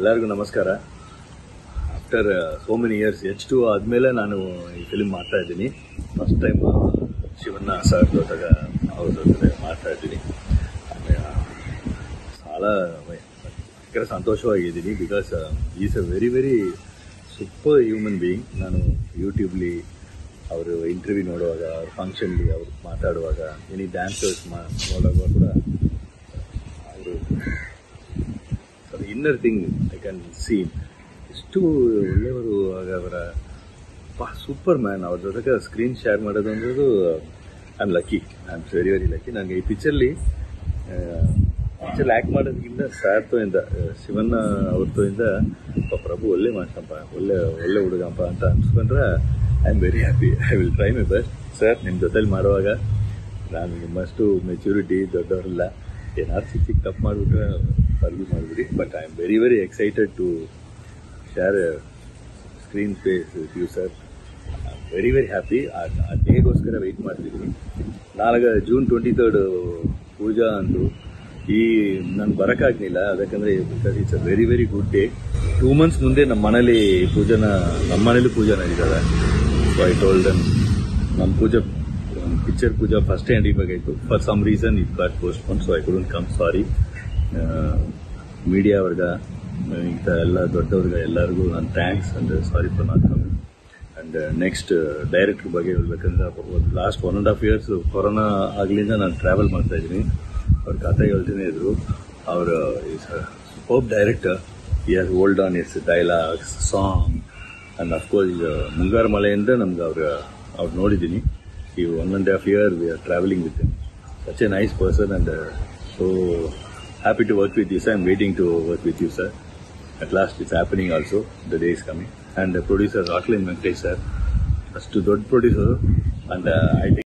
ಎಲ್ಲರಿಗೂ ನಮಸ್ಕಾರ. After so many years H2 ಆದಮೇಲೆ ನಾನು ಈ ಫಿಲ್ಮ್ ಮಾಡ್ತಾ ಇದ್ದೀನಿ. ಫಸ್ಟ್ ಟೈಮ್ ಶಿವಣ್ಣ ಸರ್ ಜೊತೆಗೆ ಅವ್ರ ಜೊತೆ ಮಾಡ್ತಾ ಇದ್ದೀನಿ. ಭಾಳ ಭಯಂಕರ ಸಂತೋಷವಾಗಿದ್ದೀನಿ. Because is a very very super human being. ನಾನು ಯೂಟ್ಯೂಬ್ಲಿ ಅವರು ಇಂಟರ್ವ್ಯೂ ನೋಡುವಾಗ, ಅವ್ರ ಫಂಕ್ಷನ್ಲಿ ಅವ್ರು ಮಾತಾಡುವಾಗ, ಎನಿ ಡ್ಯಾನ್ಸರ್ಸ್ ನೋಡುವಾಗ ಕೂಡ ಅವರು inner thing I can see. ಇಷ್ಟು ಒಳ್ಳೆಯವರು ಆಗ ಅವರ ಸೂಪರ್ ಮ್ಯಾನ್. ಅವ್ರ ಜೊತೆಗೆ ಸ್ಕ್ರೀನ್ ಶೇರ್ ಮಾಡೋದು ಅನ್ನೋದು I am lucky. I am very very lucky. ನನಗೆ ಈ ಪಿಕ್ಚರ್ಲಿ ಆ್ಯಕ್ಟ್ ಮಾಡೋದಕ್ಕಿಂತ ಸಾರ್ಥೋ ಇಂದ ಶಿವಣ್ಣ ಅವ್ರದ್ದು ಇಂದ ಪ್ರಭು ಒಳ್ಳೆ ಮಾಡ್ತಂಪ, ಒಳ್ಳೆ ಒಳ್ಳೆ ಹುಡುಗಂಪ ಅಂತ ಅನ್ಸ್ಕೊಂಡ್ರೆ I am very happy. I will try my best. Sir, ನಿಮ್ಮ ಜೊತೆಲಿ ಮಾಡುವಾಗ ನಾನು ನಿಮ್ಮಷ್ಟು ಮೆಚುರಿಟಿ ದೊಡ್ಡವರಲ್ಲ. ಏನಾದ್ರು ಸಿಕ್ಕಿಗೆ ತಪ್ಪು ಮಾಡಿಬಿಟ್ರೆ ಪರ್ವಿ ಮಾಡಿಬಿಡಿ. But I am very very excited to share screen place with you sir. I am very very happy. ಆ ಡೇಗೋಸ್ಕರ ವೆಯ್ಟ್ ಮಾಡ್ತಿದ್ದೀನಿ. ನಾಳೆ June 23rd ಪೂಜಾ ಅಂದರು. ಈ ನಾನು ಬರೋಕ್ಕಾಗಲಿಲ್ಲ, ಅದಕ್ಕಂದರೆ because it's a very very good day. 2 months ಮುಂದೆ ನಮ್ಮ ಮನೇಲಿ ಪೂಜಾ ನಡೀತದೆ. ಸೊ ಐ ಟೋಲ್ಡ್ ದೆಮ್ ನಮ್ಮ ಪೂಜಾ ಪಿಕ್ಚರ್ ಪೂಜಾ ಫಸ್ಟ್ ಹ್ಯಾಂಡ್ ಇವಾಗಾಯಿತು. For some reason it got postpone, so I couldn't come. Sorry media ವರ್ಗ ಇಂಥ ಎಲ್ಲ ದೊಡ್ಡವ್ರಿಗೆ ಎಲ್ಲರಿಗೂ ನನ್ನ thanks and sorry for not coming. And next director ಬಗ್ಗೆ ಹೇಳ್ಬೇಕಂದ್ರೆ ಲಾಸ್ಟ್ 1.5 years ಕೊರೋನಾ ಆಗಲಿಂದ ನಾನು ಟ್ರಾವೆಲ್ ಮಾಡ್ತಾಯಿದ್ದೀನಿ. ಅವ್ರ ಕಥೆ ಹೇಳ್ತಾನೆ ಇದ್ರು. ಅವರು is a superb director. He has hold on his dialogues, song and of course ಈಗ ಮುಂಗಾರು ಮಳೆಯಿಂದ ನಮ್ಗೆ ಅವ್ರು ನೋಡಿದ್ದೀನಿ. ಈ 1.5 years we are travelling with such a nice person and so happy to work with you sir. I'm waiting to work with you sir. At last it's happening also. The day is coming. And the producer Rakhlin Venkatesh sir, first to dod producer and I think